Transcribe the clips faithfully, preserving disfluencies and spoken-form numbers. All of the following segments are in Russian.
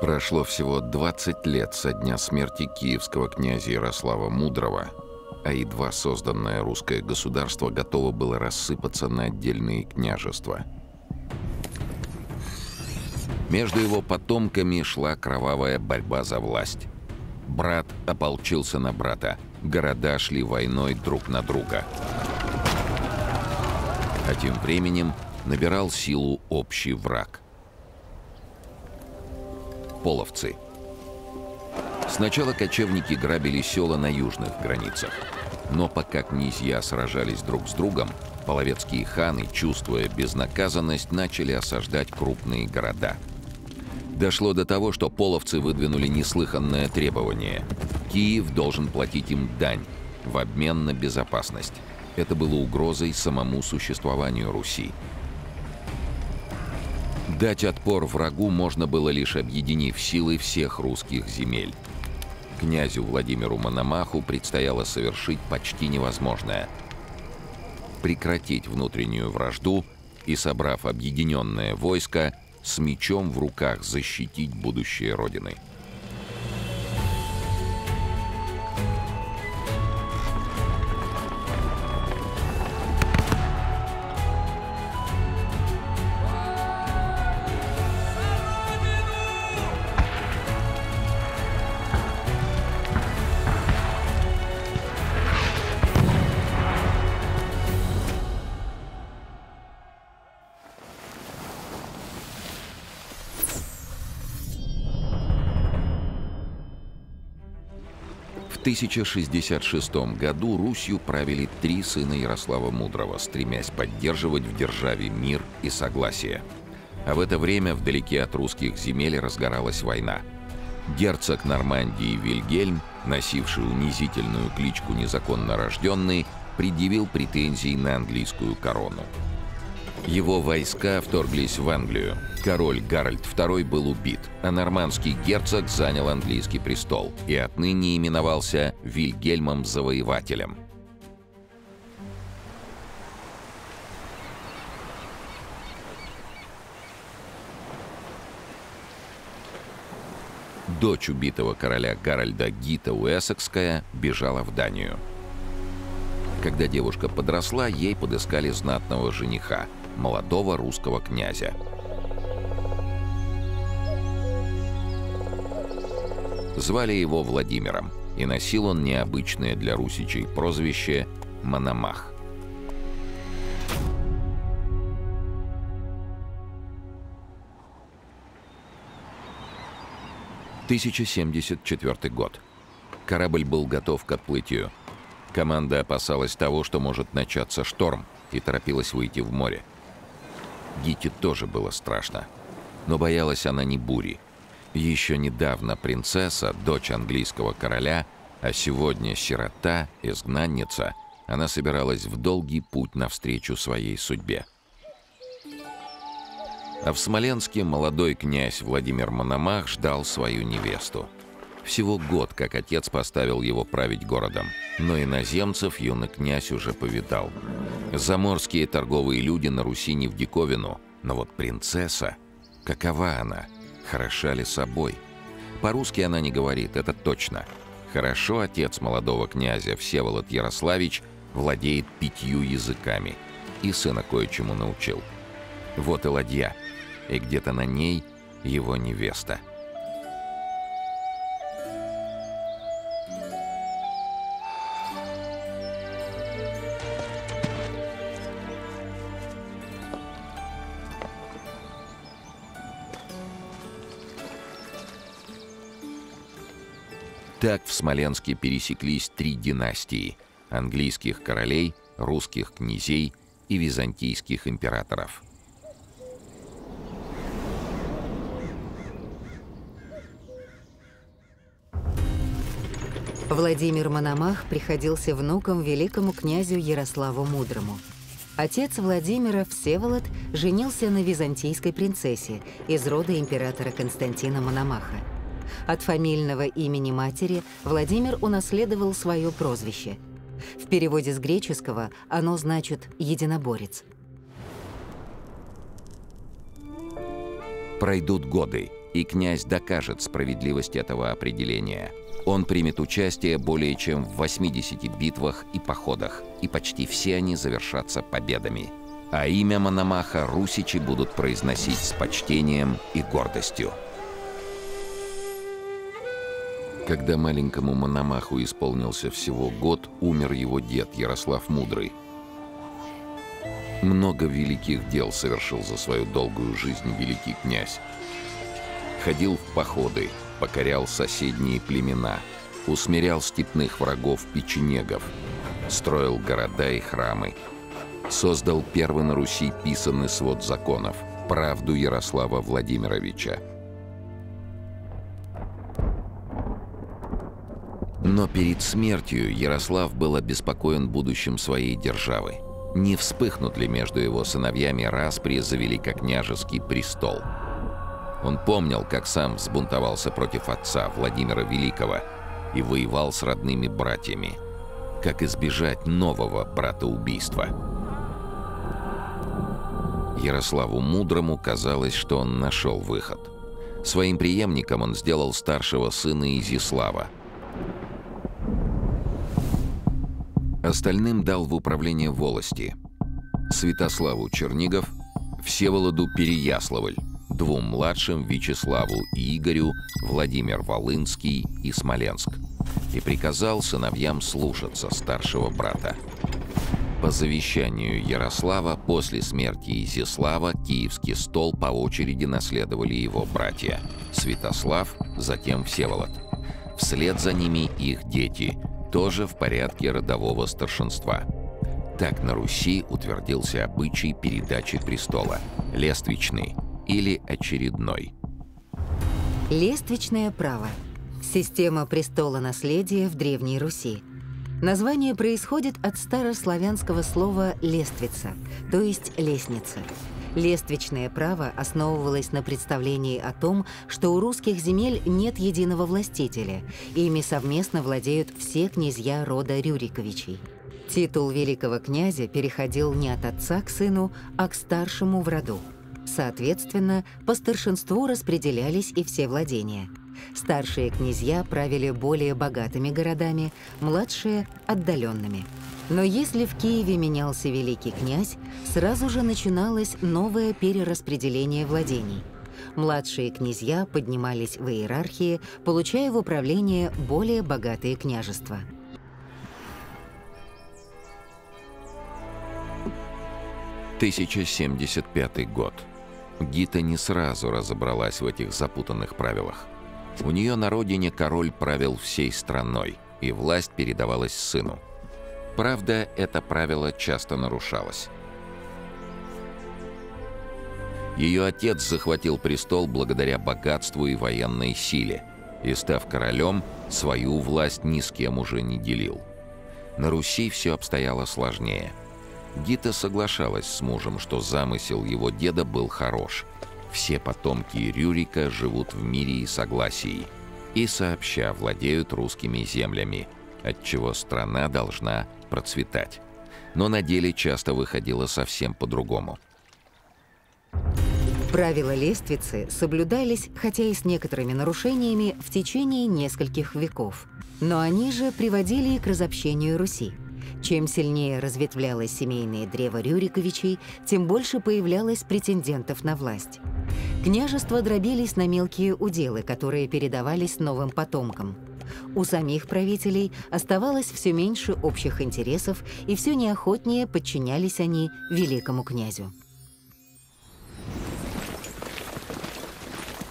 Прошло всего двадцать лет со дня смерти киевского князя Ярослава Мудрого, а едва созданное русское государство готово было рассыпаться на отдельные княжества. Между его потомками шла кровавая борьба за власть. Брат ополчился на брата, города шли войной друг на друга. А тем временем набирал силу общий враг. Половцы. Сначала кочевники грабили села на южных границах. Но пока князья сражались друг с другом, половецкие ханы, чувствуя безнаказанность, начали осаждать крупные города. Дошло до того, что половцы выдвинули неслыханное требование. Киев должен платить им дань в обмен на безопасность. Это было угрозой самому существованию Руси. Дать отпор врагу можно было лишь объединив силы всех русских земель. Князю Владимиру Мономаху предстояло совершить почти невозможное – прекратить внутреннюю вражду и, собрав объединенное войско, с мечом в руках защитить будущее Родины. В тысяча шестьдесят шестом году Русью правили три сына Ярослава Мудрого, стремясь поддерживать в державе мир и согласие. А в это время вдалеке от русских земель разгоралась война. Герцог Нормандии Вильгельм, носивший унизительную кличку «Незаконно рожденный», предъявил претензии на английскую корону. Его войска вторглись в Англию. Король Гарольд Второй был убит, а нормандский герцог занял английский престол и отныне именовался Вильгельмом Завоевателем. Дочь убитого короля Гарольда Гита Уэссекская бежала в Данию. Когда девушка подросла, ей подыскали знатного жениха, молодого русского князя. Звали его Владимиром, и носил он необычное для русичей прозвище «Мономах». тысяча семьдесят четвёртый год. Корабль был готов к отплытию. Команда опасалась того, что может начаться шторм, и торопилась выйти в море. Гите тоже было страшно, но боялась она не бури. Еще недавно принцесса, дочь английского короля, а сегодня сирота, изгнанница, она собиралась в долгий путь навстречу своей судьбе. А в Смоленске молодой князь Владимир Мономах ждал свою невесту. Всего год, как отец поставил его править городом, но иноземцев юный князь уже повидал. Заморские торговые люди на Руси не в диковину, но вот принцесса, какова она, хороша ли собой? По-русски она не говорит, это точно. Хорошо отец молодого князя Всеволод Ярославич владеет пятью языками и сына кое-чему научил. Вот и ладья, и где-то на ней его невеста. Так в Смоленске пересеклись три династии – английских королей, русских князей и византийских императоров. Владимир Мономах приходился внуком великому князю Ярославу Мудрому. Отец Владимира, Всеволод, женился на византийской принцессе из рода императора Константина Мономаха. От фамильного имени матери Владимир унаследовал свое прозвище. В переводе с греческого оно значит «единоборец». Пройдут годы, и князь докажет справедливость этого определения. Он примет участие более чем в восьмидесяти битвах и походах, и почти все они завершатся победами. А имя Мономаха русичи будут произносить с почтением и гордостью. Когда маленькому Мономаху исполнился всего год, умер его дед Ярослав Мудрый. Много великих дел совершил за свою долгую жизнь великий князь. Ходил в походы, покорял соседние племена, усмирял степных врагов печенегов, строил города и храмы, создал первый на Руси писанный свод законов «Правду Ярослава Владимировича». Но перед смертью Ярослав был обеспокоен будущим своей державы. Не вспыхнут ли между его сыновьями распри за великокняжеский престол? Он помнил, как сам взбунтовался против отца Владимира Великого и воевал с родными братьями. Как избежать нового братоубийства? Ярославу Мудрому казалось, что он нашел выход. Своим преемником он сделал старшего сына Изяслава. Остальным дал в управление волости: Святославу Чернигов, Всеволоду Переяславль, двум младшим Вячеславу и Игорю Владимир Волынский и Смоленск, и приказал сыновьям слушаться старшего брата. По завещанию Ярослава после смерти Изяслава киевский стол по очереди наследовали его братья Святослав, затем Всеволод. Вслед за ними их дети, тоже в порядке родового старшинства. Так на Руси утвердился обычай передачи престола – лествичный или очередной. Лествичное право – система престола наследия в Древней Руси. Название происходит от старославянского слова «лествица», то есть «лестница». Лествичное право основывалось на представлении о том, что у русских земель нет единого властителя, и ими совместно владеют все князья рода Рюриковичей. Титул великого князя переходил не от отца к сыну, а к старшему в роду. Соответственно, по старшинству распределялись и все владения. Старшие князья правили более богатыми городами, младшие – отдаленными. Но если в Киеве менялся великий князь, сразу же начиналось новое перераспределение владений. Младшие князья поднимались в иерархии, получая в управление более богатые княжества. тысяча семьдесят пятый год. Гита не сразу разобралась в этих запутанных правилах. У нее на родине король правил всей страной, и власть передавалась сыну. Правда, это правило часто нарушалось. Ее отец захватил престол благодаря богатству и военной силе, и, став королем, свою власть ни с кем уже не делил. На Руси все обстояло сложнее. Гита соглашалась с мужем, что замысел его деда был хорош. Все потомки Рюрика живут в мире и согласии и сообща владеют русскими землями, отчего страна должна процветать. Но на деле часто выходило совсем по-другому. Правила лествицы соблюдались, хотя и с некоторыми нарушениями, в течение нескольких веков. Но они же приводили и к разобщению Руси. Чем сильнее разветвлялось семейное древо Рюриковичей, тем больше появлялось претендентов на власть. Княжества дробились на мелкие уделы, которые передавались новым потомкам. У самих правителей оставалось все меньше общих интересов, и все неохотнее подчинялись они великому князю.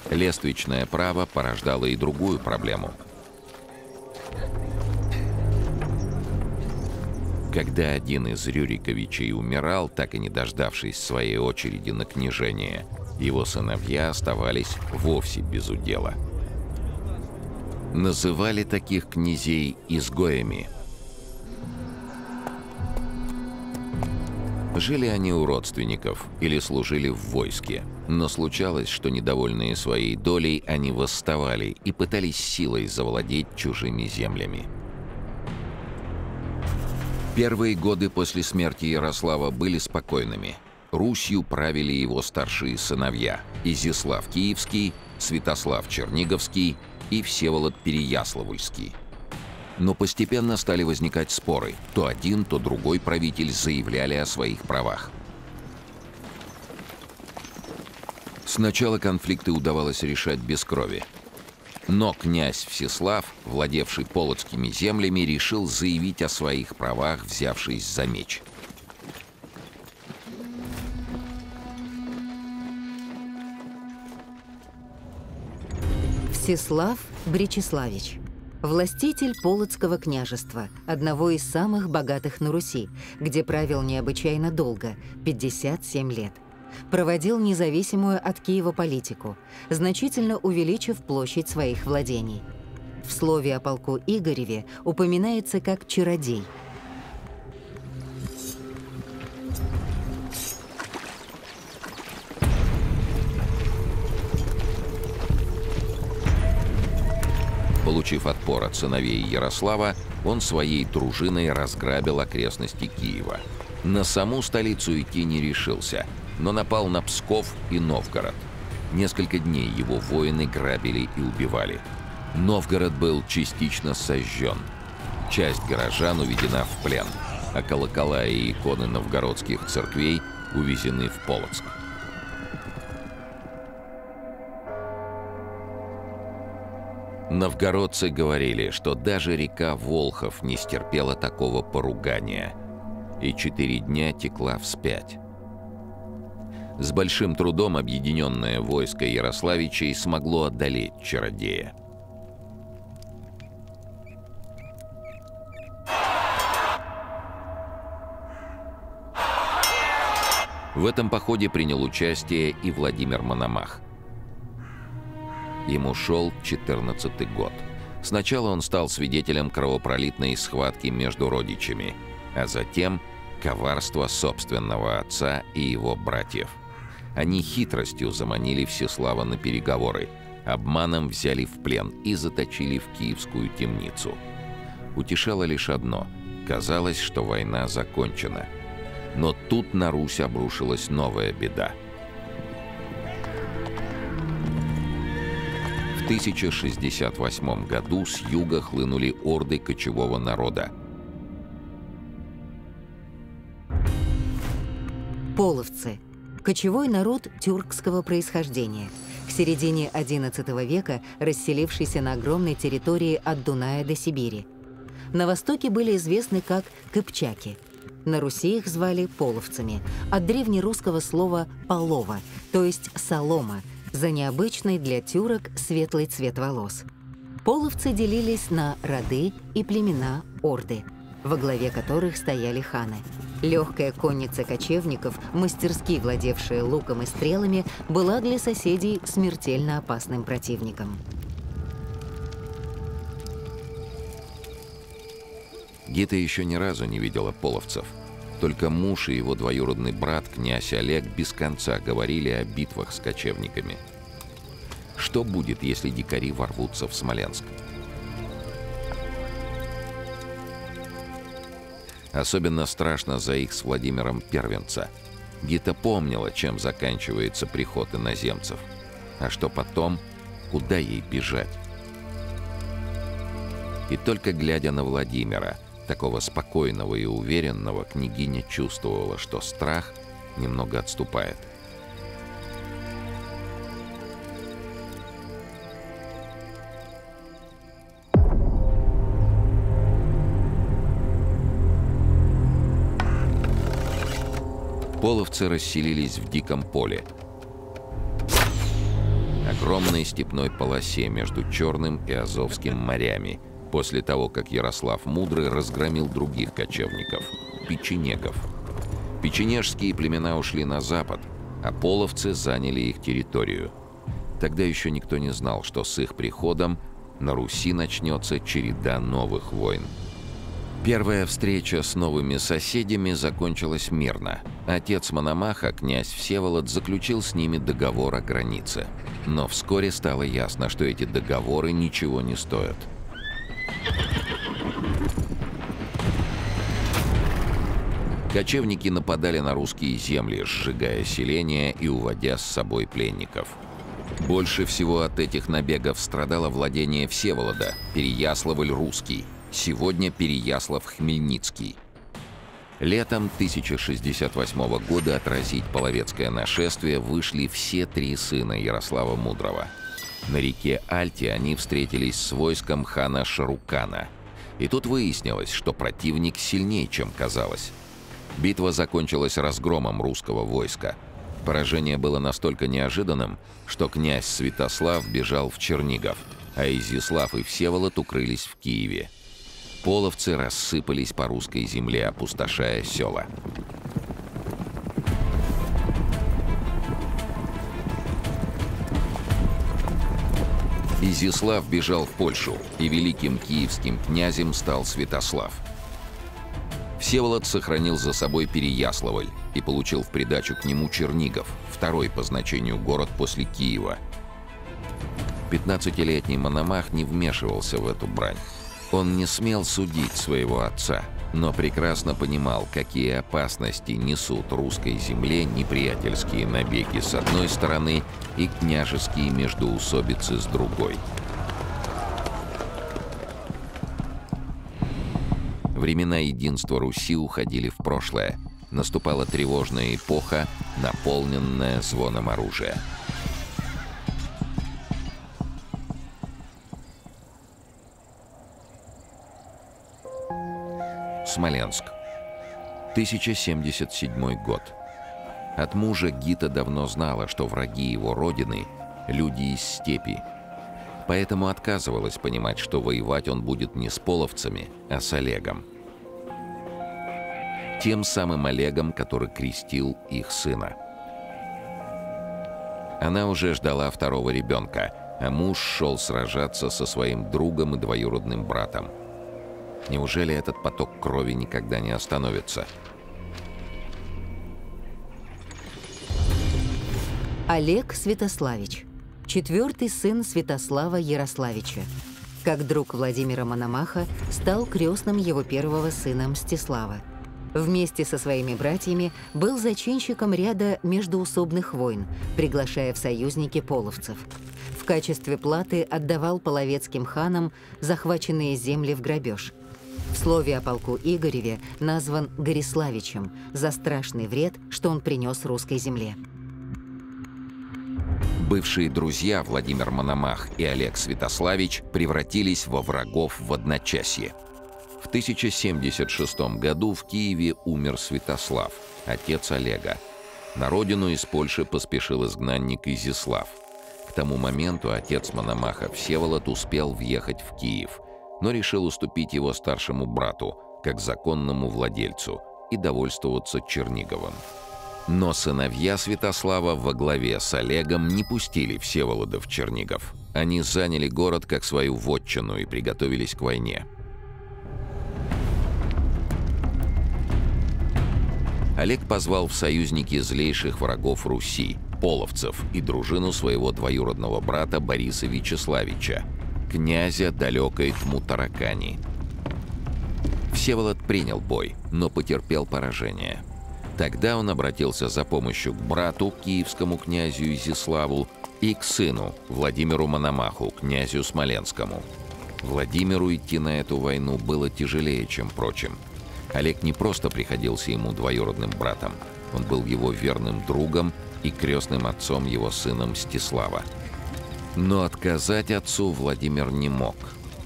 Лествичное право порождало и другую проблему. Когда один из Рюриковичей умирал, так и не дождавшись своей очереди на княжение, его сыновья оставались вовсе без удела. Называли таких князей изгоями. Жили они у родственников или служили в войске, но случалось, что недовольные своей долей они восставали и пытались силой завладеть чужими землями. Первые годы после смерти Ярослава были спокойными. Русью правили его старшие сыновья – Изяслав Киевский Святослав Черниговский и Всеволод Переяславульский. Но постепенно стали возникать споры. То один, то другой правитель заявляли о своих правах. Сначала конфликты удавалось решать без крови. Но князь Всеслав, владевший полоцкими землями, решил заявить о своих правах, взявшись за меч. Всеслав Брячиславич. Властитель Полоцкого княжества, одного из самых богатых на Руси, где правил необычайно долго – пятьдесят семь лет. Проводил независимую от Киева политику, значительно увеличив площадь своих владений. В слове о полку Игореве упоминается как «чародей». Получив отпор от сыновей Ярослава, он своей дружиной разграбил окрестности Киева. На саму столицу идти не решился, но напал на Псков и Новгород. Несколько дней его воины грабили и убивали. Новгород был частично сожжен. Часть горожан уведена в плен, а колокола и иконы новгородских церквей увезены в Полоцк. Новгородцы говорили, что даже река Волхов не стерпела такого поругания, и четыре дня текла вспять. С большим трудом объединенное войско Ярославичей смогло одолеть чародея. В этом походе принял участие и Владимир Мономах. Ему шел четырнадцатый год. Сначала он стал свидетелем кровопролитной схватки между родичами, а затем коварства собственного отца и его братьев. Они хитростью заманили Всеслава на переговоры, обманом взяли в плен и заточили в киевскую темницу. Утешало лишь одно – казалось, что война закончена. Но тут на Русь обрушилась новая беда. В тысяча шестьдесят восьмом году с юга хлынули орды кочевого народа. Половцы – кочевой народ тюркского происхождения, к середине одиннадцатого века расселившийся на огромной территории от Дуная до Сибири. На востоке были известны как кыпчаки. На Руси их звали половцами, от древнерусского слова «полова», то есть «солома», за необычный для тюрок светлый цвет волос. Половцы делились на роды и племена орды, во главе которых стояли ханы. Легкая конница кочевников, мастерски владевшая луком и стрелами, была для соседей смертельно опасным противником. Гита еще ни разу не видела половцев. Только муж и его двоюродный брат, князь Олег, без конца говорили о битвах с кочевниками. Что будет, если дикари ворвутся в Смоленск? Особенно страшно за их с Владимиром первенца. Гита помнила, чем заканчивается приход иноземцев. А что потом? Куда ей бежать? И только глядя на Владимира, такого спокойного и уверенного, княгиня чувствовала, что страх немного отступает. Половцы расселились в диком поле, огромной степной полосе между Черным и Азовским морями, после того, как Ярослав Мудрый разгромил других кочевников – печенегов. Печенежские племена ушли на запад, а половцы заняли их территорию. Тогда еще никто не знал, что с их приходом на Руси начнется череда новых войн. Первая встреча с новыми соседями закончилась мирно. Отец Мономаха, князь Всеволод, заключил с ними договор о границе. Но вскоре стало ясно, что эти договоры ничего не стоят. Кочевники нападали на русские земли, сжигая селения и уводя с собой пленников. Больше всего от этих набегов страдало владение Всеволода, Переяславль-Русский, сегодня Переяслав-Хмельницкий. Летом тысяча шестьдесят восьмого года отразить половецкое нашествие вышли все три сына Ярослава Мудрого. На реке Альте они встретились с войском хана Шарукана. И тут выяснилось, что противник сильнее, чем казалось. Битва закончилась разгромом русского войска. Поражение было настолько неожиданным, что князь Святослав бежал в Чернигов, а Изяслав и Всеволод укрылись в Киеве. Половцы рассыпались по русской земле, опустошая села. Изяслав бежал в Польшу, и великим киевским князем стал Святослав. Всеволод сохранил за собой Переяславль и получил в придачу к нему Чернигов, второй по значению город после Киева. пятнадцатилетний Мономах не вмешивался в эту брань. Он не смел судить своего отца, но прекрасно понимал, какие опасности несут русской земле неприятельские набеги с одной стороны и княжеские междоусобицы с другой. Времена единства Руси уходили в прошлое. Наступала тревожная эпоха, наполненная звоном оружия. Смоленск. тысяча семьдесят седьмой год. От мужа Гита давно знала, что враги его родины – люди из степи. Поэтому отказывалась понимать, что воевать он будет не с половцами, а с Олегом. Тем самым Олегом, который крестил их сына. Она уже ждала второго ребенка, а муж шел сражаться со своим другом и двоюродным братом. Неужели этот поток крови никогда не остановится? Олег Святославич. Четвертый сын Святослава Ярославича. Как друг Владимира Мономаха, стал крестным его первого сына Мстислава. Вместе со своими братьями был зачинщиком ряда междоусобных войн, приглашая в союзники половцев. В качестве платы отдавал половецким ханам захваченные земли в грабеж. В слове о полку Игореве назван Гориславичем за страшный вред, что он принес русской земле. Бывшие друзья Владимир Мономах и Олег Святославич превратились во врагов в одночасье. В тысяча семьдесят шестом году в Киеве умер Святослав, отец Олега. На родину из Польши поспешил изгнанник Изяслав. К тому моменту отец Мономаха Всеволод успел въехать в Киев, но решил уступить его старшему брату, как законному владельцу, и довольствоваться Черниговым. Но сыновья Святослава во главе с Олегом не пустили Всеволода в Чернигов. Они заняли город как свою вотчину и приготовились к войне. Олег позвал в союзники злейших врагов Руси, половцев, и дружину своего двоюродного брата Бориса Вячеславича, князя далекой Тмутаракани. Всеволод принял бой, но потерпел поражение. Тогда он обратился за помощью к брату, киевскому князю Изяславу, и к сыну, Владимиру Мономаху, князю Смоленскому. Владимиру идти на эту войну было тяжелее, чем прочим. Олег не просто приходился ему двоюродным братом, он был его верным другом и крестным отцом его сына Мстислава. Но отказать отцу Владимир не мог.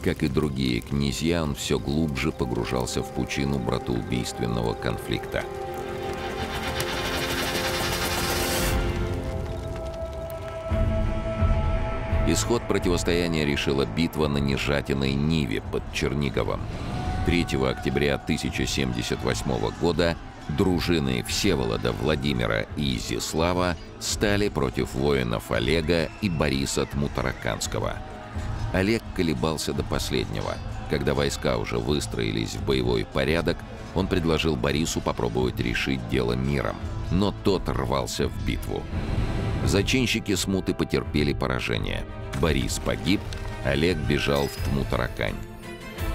Как и другие князья, он все глубже погружался в пучину братоубийственного конфликта. Исход противостояния решила битва на Нежатиной Ниве под Черниговом. третьего октября тысяча семьдесят восьмого года дружины Всеволода, Владимира и Изяслава стали против воинов Олега и Бориса Тмутараканского. Олег колебался до последнего. Когда войска уже выстроились в боевой порядок, он предложил Борису попробовать решить дело миром, но тот рвался в битву. Зачинщики смуты потерпели поражение. Борис погиб, Олег бежал в Тмутаракань.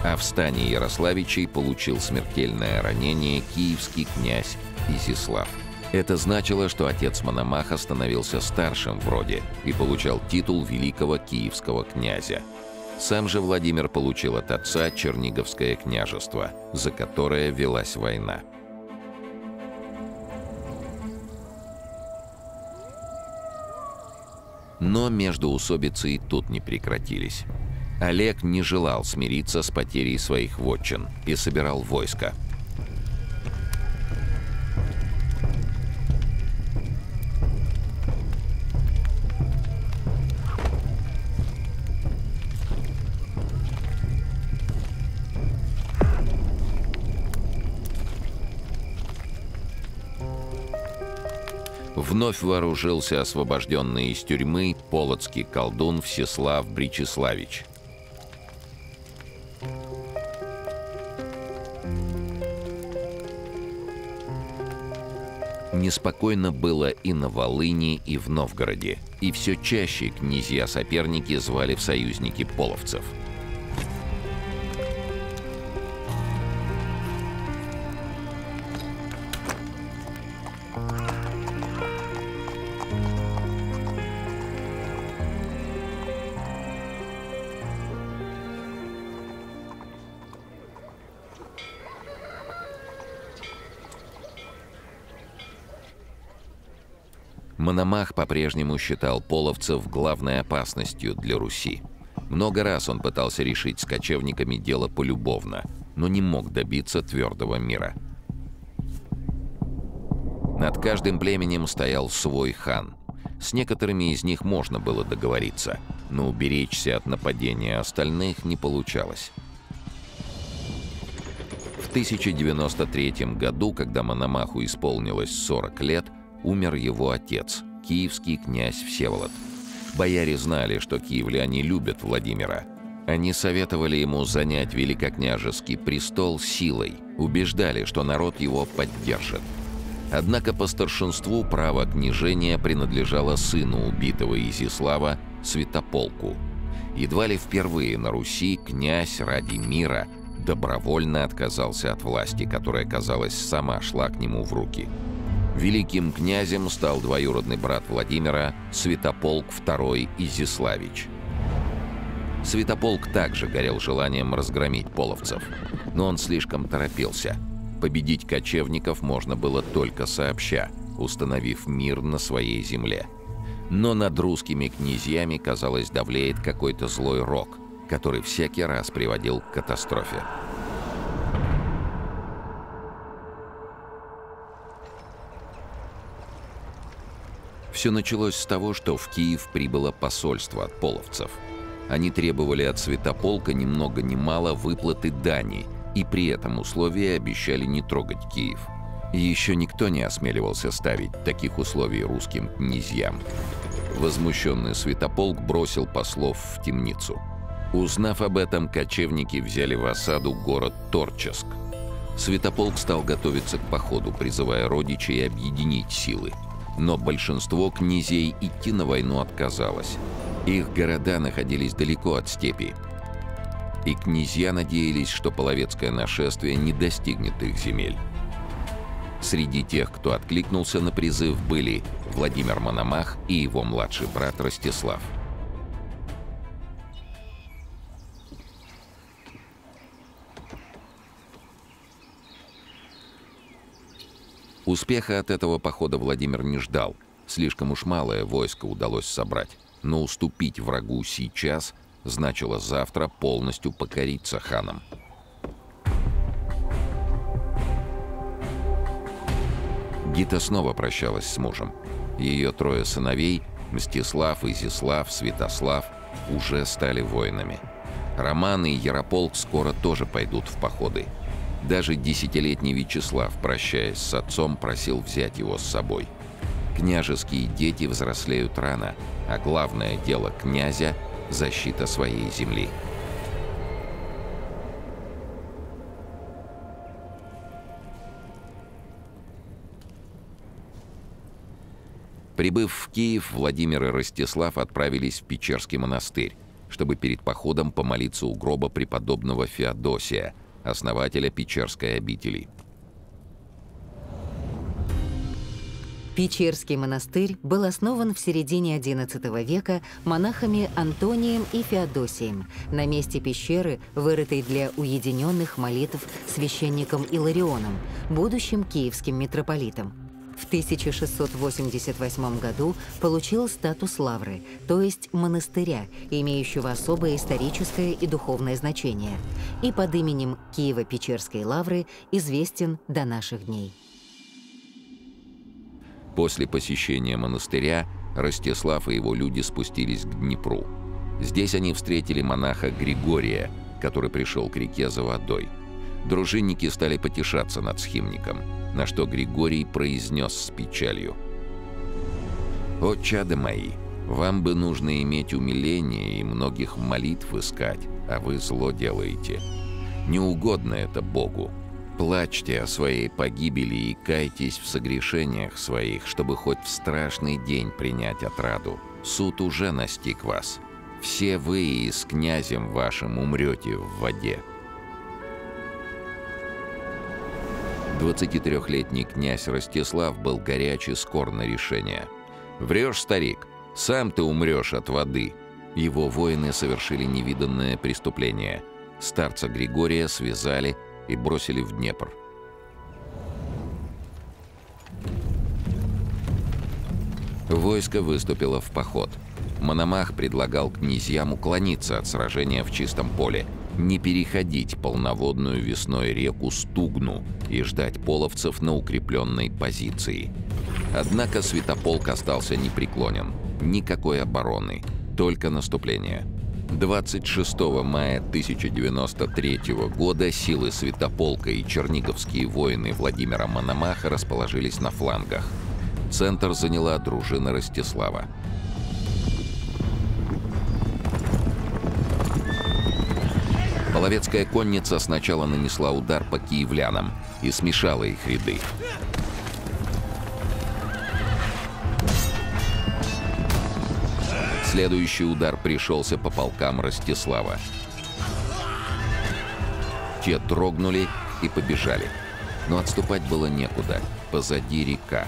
А в стане Ярославичей получил смертельное ранение киевский князь Изяслав. Это значило, что отец Мономаха становился старшим в роде и получал титул великого киевского князя. Сам же Владимир получил от отца Черниговское княжество, за которое велась война. Но междоусобицы и тут не прекратились. Олег не желал смириться с потерей своих вотчин и собирал войско. Вновь вооружился освобожденный из тюрьмы полоцкий колдун Всеслав Брячиславич. Неспокойно было и на Волыни, и в Новгороде, и все чаще князья-соперники звали в союзники половцев. Мономах по-прежнему считал половцев главной опасностью для Руси. Много раз он пытался решить с кочевниками дело полюбовно, но не мог добиться твердого мира. Над каждым племенем стоял свой хан. С некоторыми из них можно было договориться, но уберечься от нападения остальных не получалось. В тысяча девяносто третьем году, когда Мономаху исполнилось сорок лет, умер его отец, киевский князь Всеволод. Бояре знали, что киевляне любят Владимира. Они советовали ему занять великокняжеский престол силой, убеждали, что народ его поддержит. Однако по старшинству право княжения принадлежало сыну убитого Изяслава, Святополку. Едва ли впервые на Руси князь ради мира добровольно отказался от власти, которая, казалось, сама шла к нему в руки. Великим князем стал двоюродный брат Владимира, Святополк второй Изяславич. Святополк также горел желанием разгромить половцев, но он слишком торопился. Победить кочевников можно было только сообща, установив мир на своей земле. Но над русскими князьями, казалось, давлеет какой-то злой рок, который всякий раз приводил к катастрофе. Все началось с того, что в Киев прибыло посольство от половцев. Они требовали от Святополка ни много ни мало выплаты дани, и при этом условия обещали не трогать Киев. Еще никто не осмеливался ставить таких условий русским князьям. Возмущенный Святополк бросил послов в темницу. Узнав об этом, кочевники взяли в осаду город Торческ. Святополк стал готовиться к походу, призывая родичей объединить силы. Но большинство князей идти на войну отказалось. Их города находились далеко от степи, и князья надеялись, что половецкое нашествие не достигнет их земель. Среди тех, кто откликнулся на призыв, были Владимир Мономах и его младший брат Ростислав. Успеха от этого похода Владимир не ждал. Слишком уж малое войско удалось собрать. Но уступить врагу сейчас значило завтра полностью покориться ханам. Гита снова прощалась с мужем. Ее трое сыновей – Мстислав, Изяслав, Святослав – уже стали воинами. Роман и Ярополк скоро тоже пойдут в походы. Даже десятилетний Вячеслав, прощаясь с отцом, просил взять его с собой. Княжеские дети взрослеют рано, а главное дело князя – защита своей земли. Прибыв в Киев, Владимир и Ростислав отправились в Печерский монастырь, чтобы перед походом помолиться у гроба преподобного Феодосия, основателя Печерской обители. Печерский монастырь был основан в середине одиннадцатого века монахами Антонием и Феодосием на месте пещеры, вырытой для уединенных молитв священником Иларионом, будущим киевским митрополитом. В тысяча шестьсот восемьдесят восьмом году получил статус лавры, то есть монастыря, имеющего особое историческое и духовное значение, и под именем Киево-Печерской лавры известен до наших дней. После посещения монастыря Ростислав и его люди спустились к Днепру. Здесь они встретили монаха Григория, который пришел к реке за водой. Дружинники стали потешаться над схимником, на что Григорий произнес с печалью: «О, чадо мои, вам бы нужно иметь умиление и многих молитв искать, а вы зло делаете. Не угодно это Богу. Плачьте о своей погибели и кайтесь в согрешениях своих, чтобы хоть в страшный день принять отраду. Суд уже настиг вас. Все вы и с князем вашим умрете в воде». двадцатитрёхлетний князь Ростислав был горяч и скор на решение. «Врешь, старик, сам ты умрешь от воды». Его воины совершили невиданное преступление. Старца Григория связали и бросили в Днепр. Войско выступило в поход. Мономах предлагал князьям уклониться от сражения в чистом поле, не переходить полноводную весной реку Стугну и ждать половцев на укрепленной позиции. Однако Святополк остался непреклонен. Никакой обороны, только наступление. двадцать шестого мая тысяча девяносто третьего года силы Святополка и черниговские воины Владимира Мономаха расположились на флангах. Центр заняла дружина Ростислава. Половецкая конница сначала нанесла удар по киевлянам и смешала их ряды. Следующий удар пришелся по полкам Ростислава. Те дрогнули и побежали. Но отступать было некуда. Позади река.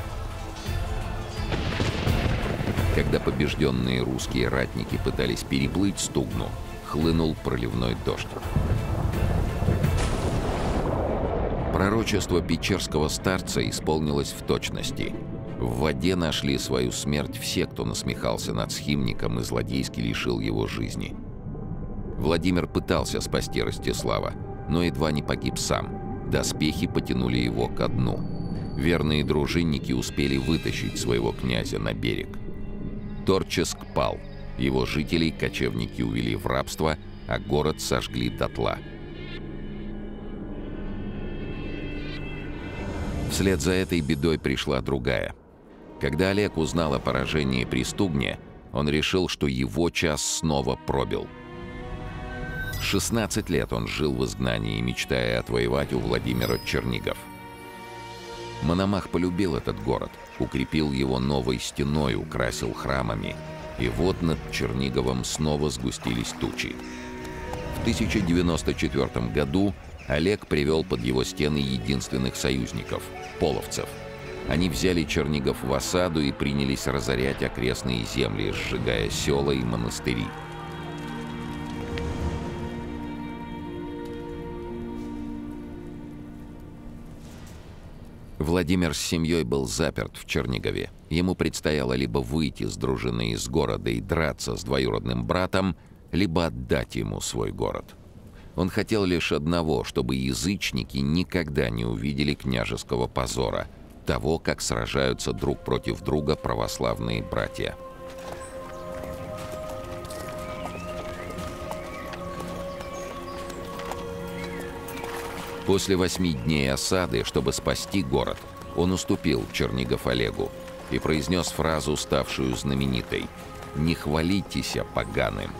Когда побежденные русские ратники пытались переплыть Стугну, хлынул проливной дождь. Пророчество печерского старца исполнилось в точности. В воде нашли свою смерть все, кто насмехался над схимником и злодейски лишил его жизни. Владимир пытался спасти Ростислава, но едва не погиб сам. Доспехи потянули его ко дну. Верные дружинники успели вытащить своего князя на берег. Торческ пал. Его жителей кочевники увели в рабство, а город сожгли дотла. Вслед за этой бедой пришла другая. Когда Олег узнал о поражении при Стугне, он решил, что его час снова пробил. шестнадцать лет он жил в изгнании, мечтая отвоевать у Владимира Чернигов. Мономах полюбил этот город, укрепил его новой стеной, украсил храмами. И вот над Черниговом снова сгустились тучи. В тысяча девяносто четвёртом году Олег привел под его стены единственных союзников – половцев. Они взяли Чернигов в осаду и принялись разорять окрестные земли, сжигая села и монастыри. Владимир с семьей был заперт в Чернигове. Ему предстояло либо выйти с дружиной из города и драться с двоюродным братом, либо отдать ему свой город. Он хотел лишь одного, чтобы язычники никогда не увидели княжеского позора, того, как сражаются друг против друга православные братья. После восьми дней осады, чтобы спасти город, он уступил Чернигов Олегу и произнес фразу, ставшую знаменитой: «Не хвалитеся поганым».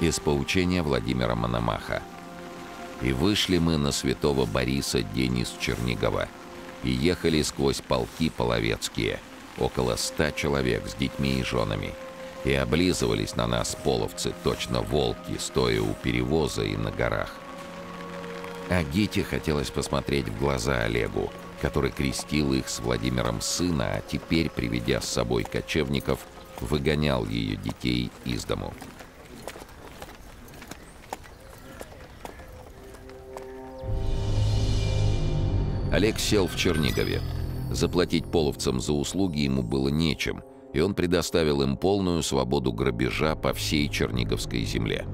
Из поучения Владимира Мономаха. «И вышли мы на святого Бориса день из Чернигова, и ехали сквозь полки половецкие, около ста человек с детьми и женами, и облизывались на нас половцы, точно волки, стоя у перевоза и на горах». А Гите хотелось посмотреть в глаза Олегу, который крестил их с Владимиром сына, а теперь, приведя с собой кочевников, выгонял ее детей из дому. Олег сел в Чернигове. Заплатить половцам за услуги ему было нечем, и он предоставил им полную свободу грабежа по всей Черниговской земле.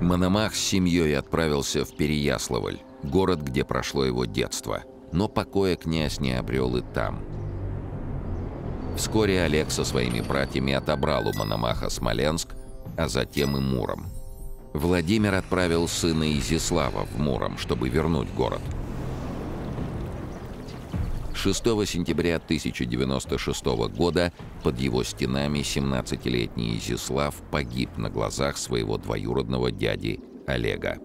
Мономах с семьей отправился в Переяславль, город, где прошло его детство, но покоя князь не обрел и там. Вскоре Олег со своими братьями отобрал у Мономаха Смоленск, а затем и Муром. Владимир отправил сына Изяслава в Муром, чтобы вернуть город. шестого сентября тысяча девяносто шестого года под его стенами семнадцатилетний Изяслав погиб на глазах своего двоюродного дяди Олега.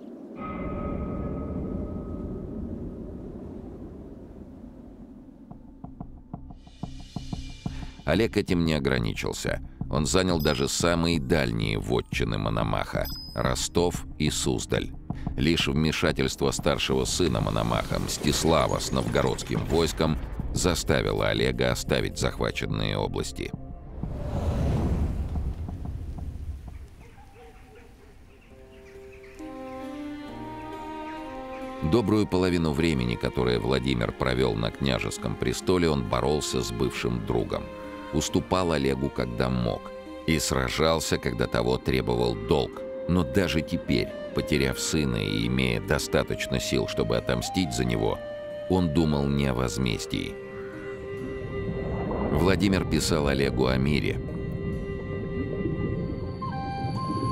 Олег этим не ограничился. Он занял даже самые дальние вотчины Мономаха – Ростов и Суздаль. Лишь вмешательство старшего сына Мономаха, Мстислава, с новгородским войском заставило Олега оставить захваченные области. Добрую половину времени, которое Владимир провел на княжеском престоле, он боролся с бывшим другом. Уступал Олегу, когда мог, и сражался, когда того требовал долг. Но даже теперь, потеряв сына и имея достаточно сил, чтобы отомстить за него, он думал не о возмездии. Владимир писал Олегу о мире.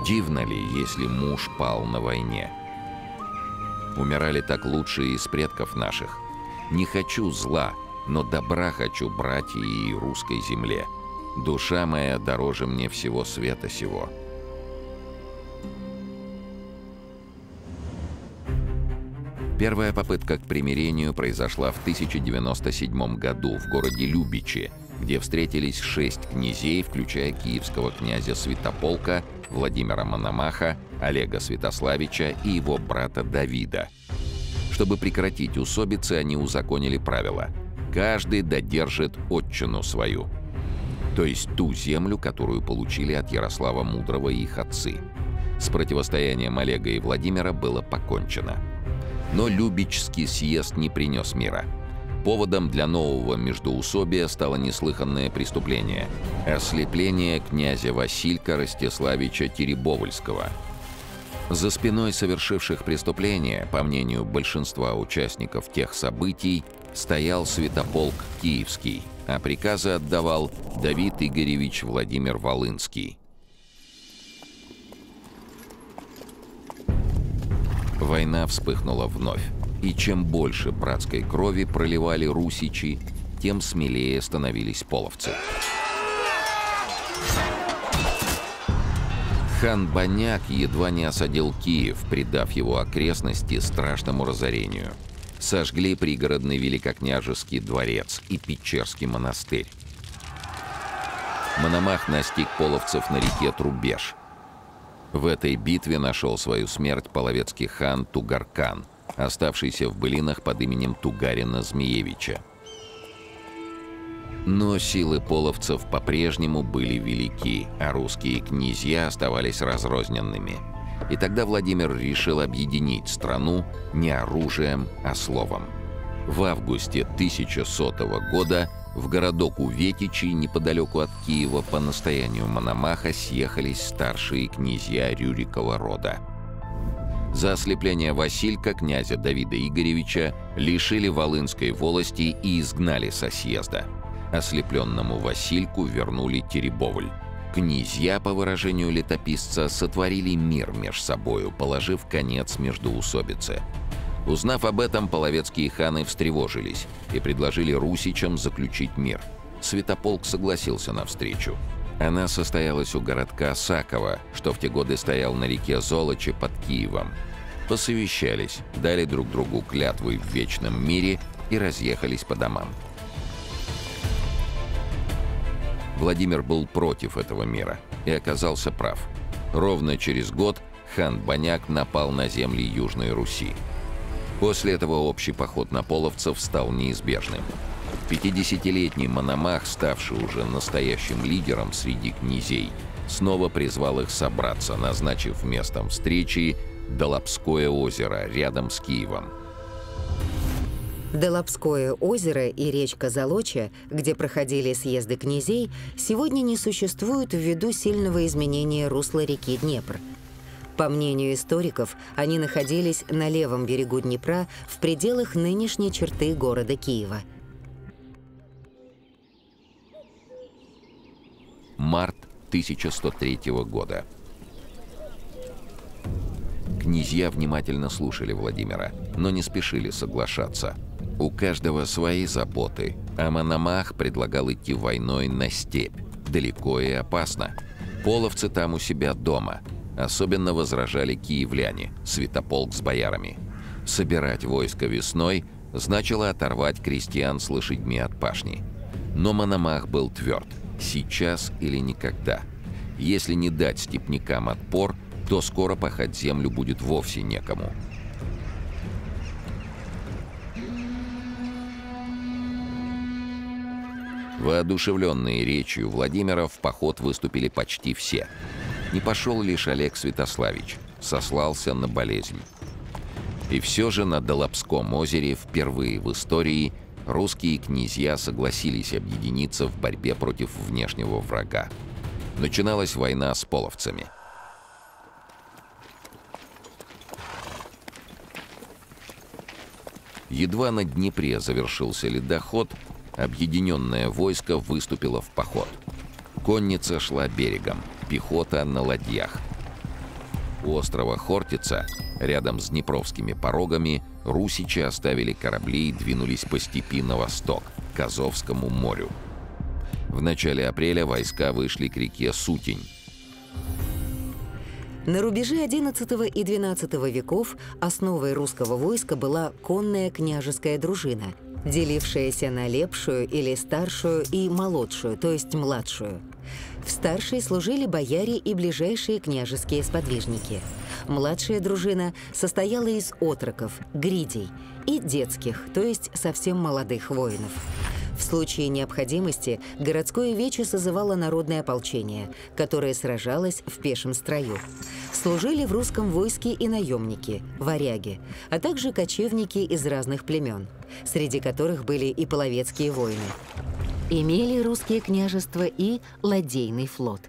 «Дивно ли, если муж пал на войне? Умирали так лучшие из предков наших. Не хочу зла, но добра хочу братья и русской земле. Душа моя дороже мне всего света сего». Первая попытка к примирению произошла в тысяча девяносто седьмом году в городе Любичи, где встретились шесть князей, включая киевского князя Святополка, Владимира Мономаха, Олега Святославича и его брата Давида. Чтобы прекратить усобицы, они узаконили правило: каждый додержит отчину свою, то есть ту землю, которую получили от Ярослава Мудрого и их отцы. С противостоянием Олега и Владимира было покончено. Но Любичский съезд не принес мира. Поводом для нового междоусобия стало неслыханное преступление – ослепление князя Василько Ростиславича Теребовольского. За спиной совершивших преступление, по мнению большинства участников тех событий, стоял Святополк Киевский, а приказы отдавал Давид Игоревич Владимир Волынский. Война вспыхнула вновь, и чем больше братской крови проливали русичи, тем смелее становились половцы. Хан Баняк едва не осадил Киев, придав его окрестности страшному разорению. Сожгли пригородный великокняжеский дворец и Печерский монастырь. Мономах настиг половцев на реке Трубеж. В этой битве нашел свою смерть половецкий хан Тугаркан, оставшийся в былинах под именем Тугарина Змеевича. Но силы половцев по-прежнему были велики, а русские князья оставались разрозненными. И тогда Владимир решил объединить страну не оружием, а словом. В августе тысяча сотого года в городок Уветичи, неподалеку от Киева, по настоянию Мономаха съехались старшие князья Рюрикова рода. За ослепление Василька князя Давида Игоревича лишили волынской волости и изгнали со съезда. Ослепленному Васильку вернули Теребовль. Князья, по выражению летописца, сотворили мир меж собою, положив конец междоусобице. Узнав об этом, половецкие ханы встревожились и предложили русичам заключить мир. Святополк согласился на встречу. Она состоялась у городка Сакова, что в те годы стоял на реке Золочи под Киевом. Посовещались, дали друг другу клятвы в вечном мире и разъехались по домам. Владимир был против этого мира и оказался прав. Ровно через год хан Баняк напал на земли Южной Руси. После этого общий поход на половцев стал неизбежным. пятидесятилетний Мономах, ставший уже настоящим лидером среди князей, снова призвал их собраться, назначив местом встречи Долобское озеро рядом с Киевом. Долобское озеро и речка Залоча, где проходили съезды князей, сегодня не существуют ввиду сильного изменения русла реки Днепр. По мнению историков, они находились на левом берегу Днепра в пределах нынешней черты города Киева. Март тысяча сто третьего года. Князья внимательно слушали Владимира, но не спешили соглашаться. У каждого свои заботы, а Мономах предлагал идти войной на степь. Далеко и опасно. Половцы там у себя дома. Особенно возражали киевляне, святополк с боярами. Собирать войско весной значило оторвать крестьян с лошадьми от пашни. Но Мономах был тверд. Сейчас или никогда. Если не дать степнякам отпор, то скоро пахать землю будет вовсе некому. Воодушевленные речью Владимира в поход выступили почти все. Не пошел лишь Олег Святославич, сослался на болезнь. И все же на Долобском озере впервые в истории русские князья согласились объединиться в борьбе против внешнего врага. Начиналась война с половцами. Едва на Днепре завершился ледоход, объединенное войско выступило в поход. Конница шла берегом, пехота на ладьях. У острова Хортица, рядом с днепровскими порогами, русичи оставили корабли и двинулись по степи на восток, к Азовскому морю. В начале апреля войска вышли к реке Сутень. На рубеже одиннадцатого и двенадцатого веков основой русского войска была конная княжеская дружина, делившаяся на лепшую или старшую и молодшую, то есть младшую. В старшей служили бояре и ближайшие княжеские сподвижники. Младшая дружина состояла из отроков, гридей и детских, то есть совсем молодых воинов. В случае необходимости городское вече созывало народное ополчение, которое сражалось в пешем строю. Служили в русском войске и наемники, варяги, а также кочевники из разных племен, среди которых были и половецкие воины. Имели русские княжества и ладейный флот.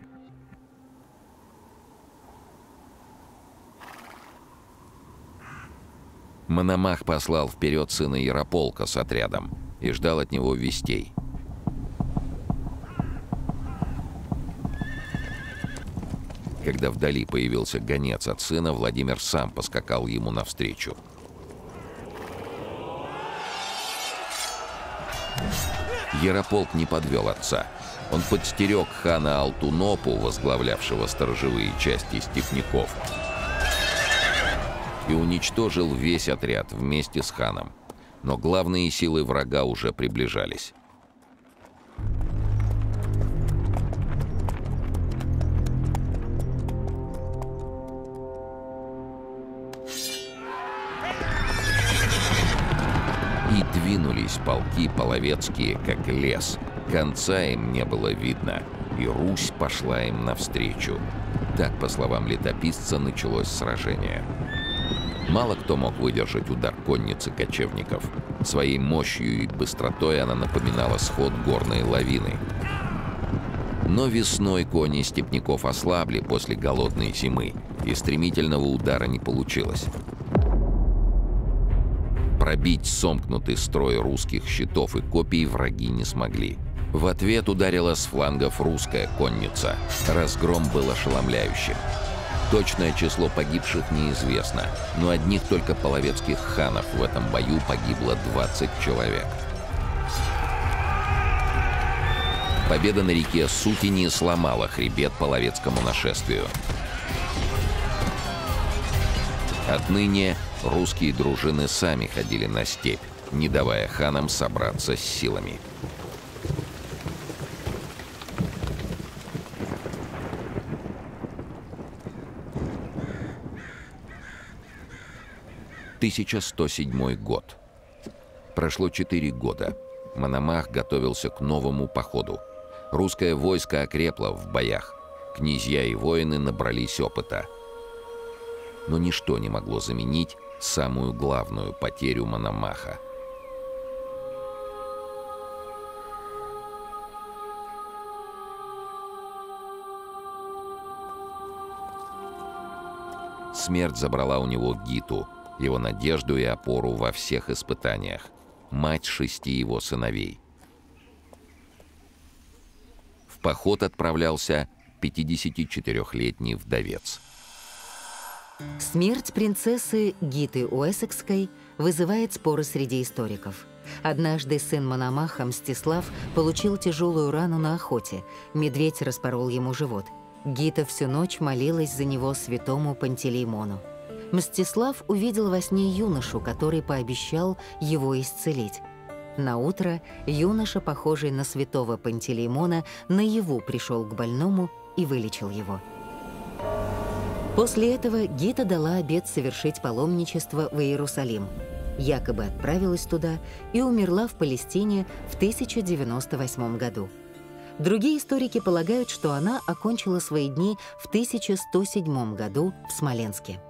Мономах послал вперед сына Ярополка с отрядом и ждал от него вестей. Когда вдали появился гонец от сына, Владимир сам поскакал ему навстречу. Ярополк не подвел отца. Он подстерег хана Алтунопу, возглавлявшего сторожевые части степняков, и уничтожил весь отряд вместе с ханом. Но главные силы врага уже приближались. И двинулись полки половецкие, как лес. Конца им не было видно, и Русь пошла им навстречу. Так, по словам летописца, началось сражение. Мало кто мог выдержать удар конницы кочевников. Своей мощью и быстротой она напоминала сход горной лавины. Но весной кони степняков ослабли после голодной зимы, и стремительного удара не получилось. Пробить сомкнутый строй русских щитов и копий враги не смогли. В ответ ударила с флангов русская конница. Разгром был ошеломляющим. Точное число погибших неизвестно, но одних только половецких ханов в этом бою погибло двадцать человек. Победа на реке Сутени сломала хребет половецкому нашествию. Отныне русские дружины сами ходили на степь, не давая ханам собраться с силами. тысяча сто седьмой год. Прошло четыре года. Мономах готовился к новому походу. Русское войско окрепло в боях. Князья и воины набрались опыта. Но ничто не могло заменить самую главную потерю Мономаха. Смерть забрала у него Гиту, его надежду и опору во всех испытаниях, мать шести его сыновей. В поход отправлялся пятидесятичетырёхлетний вдовец. Смерть принцессы Гиты Уэссекской вызывает споры среди историков. Однажды сын Мономаха, Мстислав, получил тяжелую рану на охоте. Медведь распорол ему живот. Гита всю ночь молилась за него святому Пантелеймону. Мстислав увидел во сне юношу, который пообещал его исцелить. Наутро юноша, похожий на святого Пантелеймона, наяву пришел к больному и вылечил его. После этого Гита дала обет совершить паломничество в Иерусалим. Якобы отправилась туда и умерла в Палестине в тысяча девяносто восьмом году. Другие историки полагают, что она окончила свои дни в тысяча сто седьмом году в Смоленске.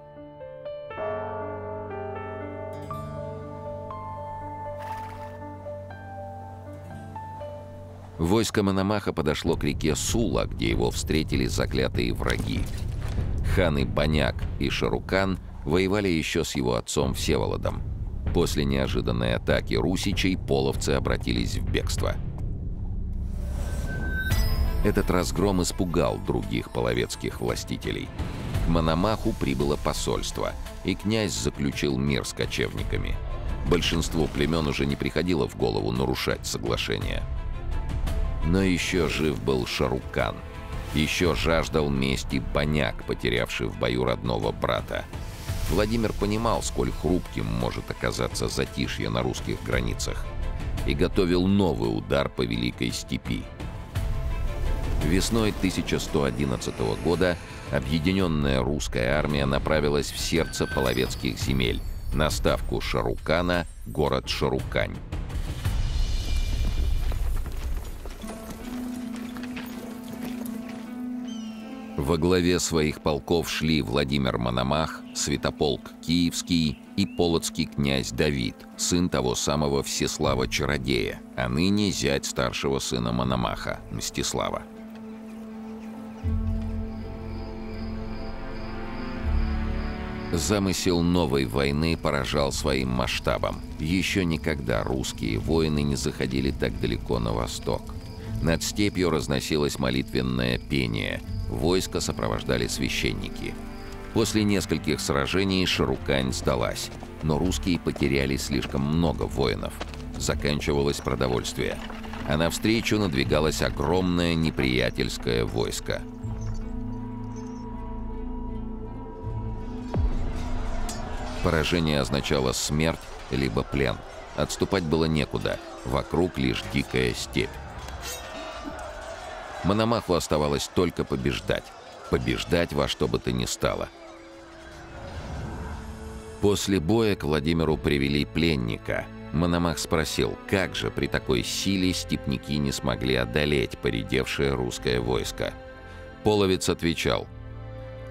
Войско Мономаха подошло к реке Сула, где его встретили заклятые враги. Ханы Баняк и Шарукан воевали еще с его отцом Всеволодом. После неожиданной атаки русичей половцы обратились в бегство. Этот разгром испугал других половецких властителей. К Мономаху прибыло посольство, и князь заключил мир с кочевниками. Большинству племен уже не приходило в голову нарушать соглашение. Но еще жив был Шарукан. Еще жаждал мести Баняк, потерявший в бою родного брата. Владимир понимал, сколь хрупким может оказаться затишье на русских границах, и готовил новый удар по Великой Степи. Весной тысяча сто одиннадцатого года объединенная русская армия направилась в сердце половецких земель, на ставку Шарукана, город Шарукань. Во главе своих полков шли Владимир Мономах, Святополк Киевский и полоцкий князь Давид, сын того самого Всеслава Чародея, а ныне зять старшего сына Мономаха, Мстислава. Замысел новой войны поражал своим масштабом. Еще никогда русские воины не заходили так далеко на восток. Над степью разносилось молитвенное пение. Войско сопровождали священники. После нескольких сражений Шарукань сдалась, но русские потеряли слишком много воинов. Заканчивалось продовольствие, а навстречу надвигалось огромное неприятельское войско. Поражение означало смерть, либо плен. Отступать было некуда, вокруг лишь дикая степь. Мономаху оставалось только побеждать. Побеждать во что бы то ни стало. После боя к Владимиру привели пленника. Мономах спросил, как же при такой силе степняки не смогли одолеть поредевшее русское войско. Половец отвечал: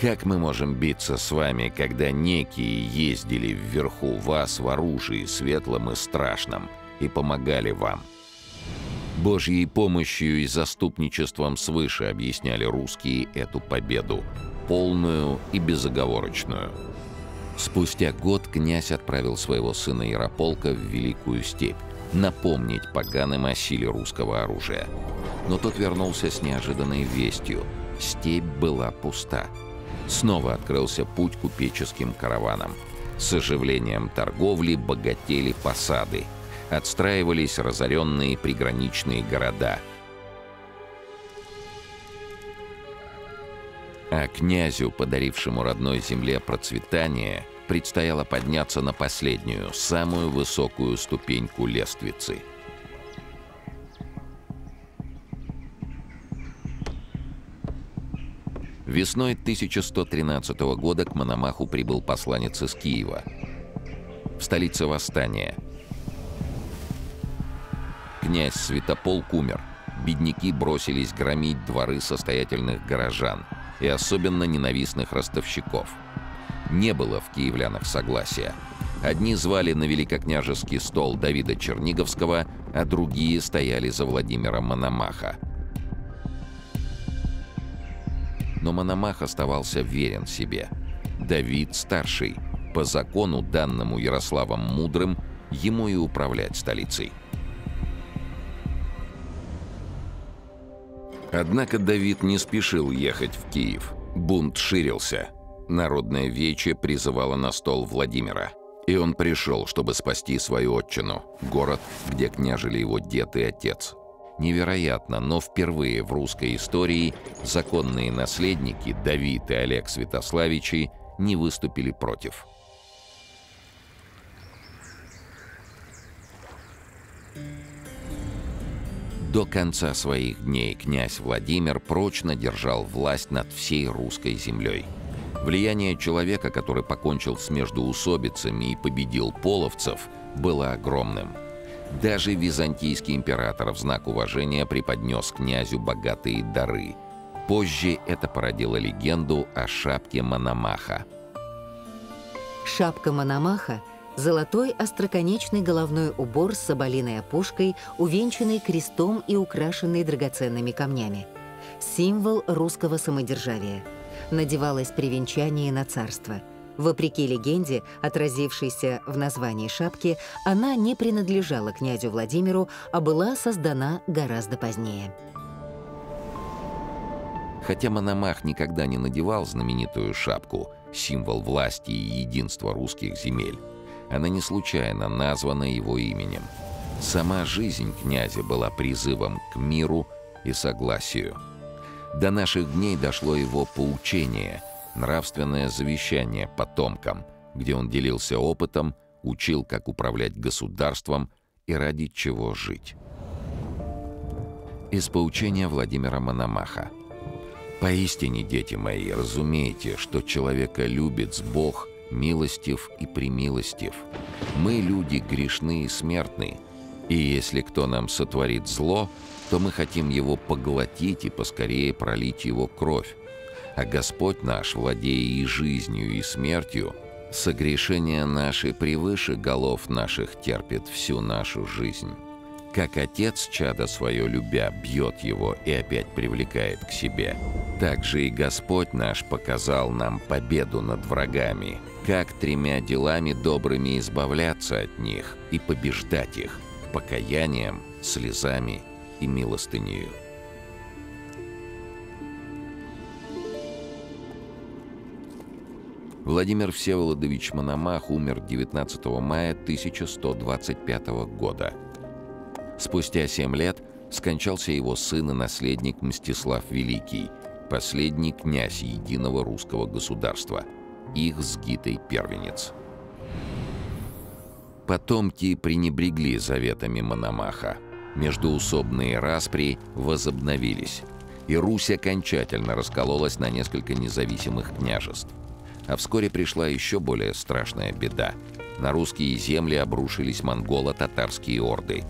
«Как мы можем биться с вами, когда некие ездили вверху вас в оружии светлом и страшном и помогали вам?» Божьей помощью и заступничеством свыше объясняли русские эту победу, полную и безоговорочную. Спустя год князь отправил своего сына Ярополка в Великую Степь напомнить поганым о силе русского оружия. Но тот вернулся с неожиданной вестью. Степь была пуста. Снова открылся путь купеческим караванам. С оживлением торговли богатели посады. Отстраивались разоренные приграничные города. А князю, подарившему родной земле процветание, предстояло подняться на последнюю, самую высокую ступеньку лествицы. Весной тысяча сто тринадцатого года к Мономаху прибыл посланец из Киева. столица восстания. Князь Святополк умер. Бедняки бросились громить дворы состоятельных горожан и особенно ненавистных ростовщиков. Не было в киевлянах согласия. Одни звали на великокняжеский стол Давида Черниговского, а другие стояли за Владимира Мономаха. Но Мономах оставался верен себе. Давид старший. По закону, данному Ярославом Мудрым, ему и управлять столицей. Однако Давид не спешил ехать в Киев. Бунт ширился. Народное вече призывало на стол Владимира. И он пришел, чтобы спасти свою отчину, город, где княжили его дед и отец. Невероятно, но впервые в русской истории законные наследники Давид и Олег Святославичи не выступили против. До конца своих дней князь Владимир прочно держал власть над всей русской землей. Влияние человека, который покончил с междоусобицами и победил половцев, было огромным. Даже византийский император в знак уважения преподнес князю богатые дары. Позже это породило легенду о шапке Мономаха. Шапка Мономаха – золотой остроконечный головной убор с соболиной опушкой, увенчанный крестом и украшенный драгоценными камнями. Символ русского самодержавия. Надевалась при венчании на царство. Вопреки легенде, отразившейся в названии шапки, она не принадлежала князю Владимиру, а была создана гораздо позднее. Хотя Мономах никогда не надевал знаменитую шапку, символ власти и единства русских земель, она не случайно названа его именем. Сама жизнь князя была призывом к миру и согласию. До наших дней дошло его поучение, нравственное завещание потомкам, где он делился опытом, учил, как управлять государством и ради чего жить. Из поучения Владимира Мономаха. «Поистине, дети мои, разумейте, что человеколюбец Бог милостив и премилостив. Мы, люди, грешны и смертны, и если кто нам сотворит зло, то мы хотим его поглотить и поскорее пролить его кровь. А Господь наш, владея и жизнью, и смертью, согрешения наши превыше голов наших терпит всю нашу жизнь. Как отец, чадо свое любя, бьет его и опять привлекает к себе, так же и Господь наш показал нам победу над врагами, как тремя делами добрыми избавляться от них и побеждать их покаянием, слезами и милостынею». Владимир Всеволодович Мономах умер девятнадцатого мая тысяча сто двадцать пятого года. Спустя семь лет скончался его сын и наследник Мстислав Великий, последний князь единого русского государства, их с Гитой первенец. Потомки пренебрегли заветами Мономаха. Междоусобные распри возобновились, и Русь окончательно раскололась на несколько независимых княжеств. А вскоре пришла еще более страшная беда. На русские земли обрушились монголо-татарские орды.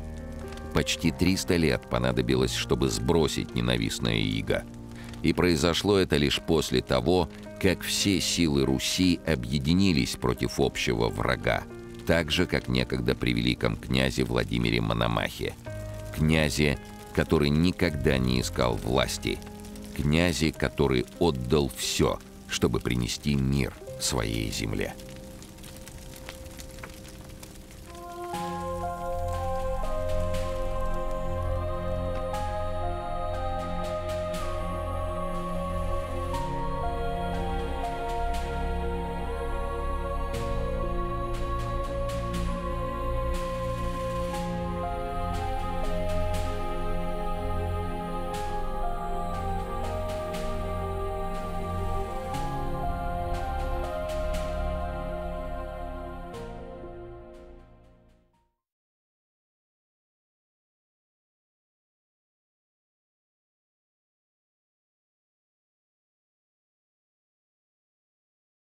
Почти триста лет понадобилось, чтобы сбросить ненавистное иго. И произошло это лишь после того, как все силы Руси объединились против общего врага, так же, как некогда при великом князе Владимире Мономахе. Князе, который никогда не искал власти. Князе, который отдал все, чтобы принести мир своей земле.